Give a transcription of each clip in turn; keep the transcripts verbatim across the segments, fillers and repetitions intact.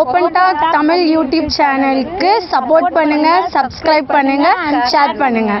open talk tamil youtube channel ku support panunga, subscribe panunga and share panunga.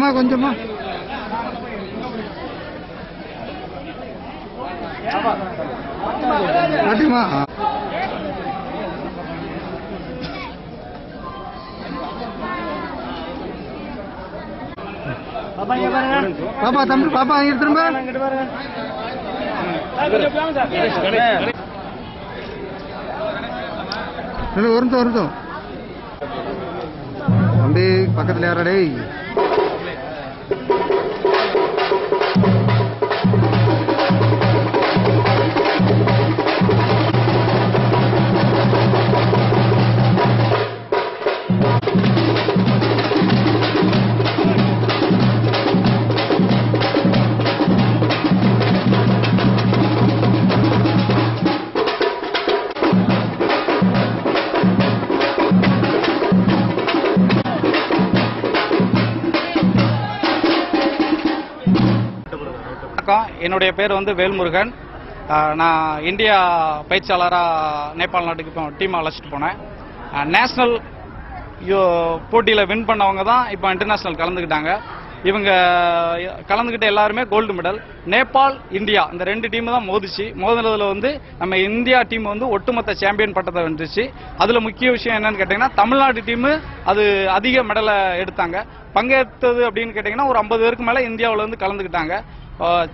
Ma konjam ma adi ma papa inga varunga papa thambu papa inga thirumba inga varunga ambi pakkathula yara dei என்னுடைய பேர் வந்து வேல்முருகன். நான் India பயிற்சியாளரா Nepal நாட்டுக்கு team அழைச்சிட்டு போனேன். National போட்டியில் win பண்ணவங்க தான் இப்போ இன்டர்நேஷனல் கலந்துக்கிட்டாங்க. இவங்க கலந்துக்கிட்ட எல்லாருமே கோல்டு மெடல். நேபாள் இந்தியா இந்த ரெண்டு டீம் தான் மோதிச்சு. மோதினதில் வந்து நம்ம இந்தியா டீம் வந்து ஒட்டுமொத்த சாம்பியன் பட்டத்தை வந்துச்சு. அதில் முக்கிய விஷயம் என்னன்னு கேட்டிங்கன்னா தமிழ்நாடு டீமு அது அதிக மெடலை எடுத்தாங்க. பங்கேற்றது அப்படின்னு கேட்டிங்கன்னா ஒரு ஐம்பது பேருக்கு மேலே இந்தியாவில் வந்து கலந்துக்கிட்டாங்க.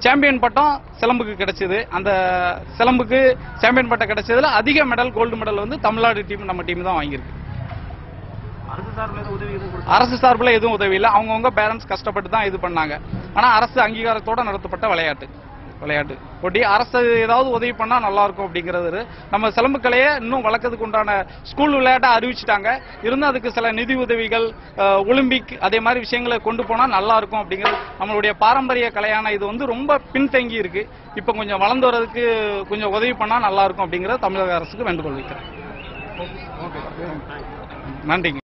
சாம்பியன் பட்டம் சிலம்புக்கு கிடைச்சது. அந்த சிலம்புக்கு சாம்பியன் பட்டம் கிடைச்சதுல அதிக மெடல் கோல்டு மெடல் வந்து தமிழ்நாடு டீம் நம்ம டீம் தான் வாங்கியிருக்கு. அரசு சார்பில் எதுவும் உதவி இல்லை. அவங்கவுங்க பேரண்ட்ஸ் கஷ்டப்பட்டு தான் இது பண்ணாங்க. ஆனால் அரசு அங்கீகாரத்தோட நடத்தப்பட்ட விளையாட்டு விளையாட்டு போட்டி அரசு ஏதாவது உதவி பண்ணால் நல்லா இருக்கும் அப்படிங்கிறது. நம்ம சிலம்பு கலையை இன்னும் வளர்க்கறதுக்கு உண்டான ஸ்கூல் விளையாட்டை அறிவிச்சுட்டாங்க. இருந்தால் அதுக்கு சில நிதி உதவிகள் ஒலிம்பிக் அதே மாதிரி விஷயங்களை கொண்டு போனால் நல்லா இருக்கும் அப்படிங்கிறது. நம்மளுடைய பாரம்பரிய கலையான இது வந்து ரொம்ப பின்தங்கி இருக்கு. இப்போ கொஞ்சம் வளர்ந்து வரதுக்கு கொஞ்சம் உதவி பண்ணால் நல்லா இருக்கும் அப்படிங்கிறத தமிழக அரசுக்கு வேண்டுகோள் வைக்கிறேன். நன்றிங்க.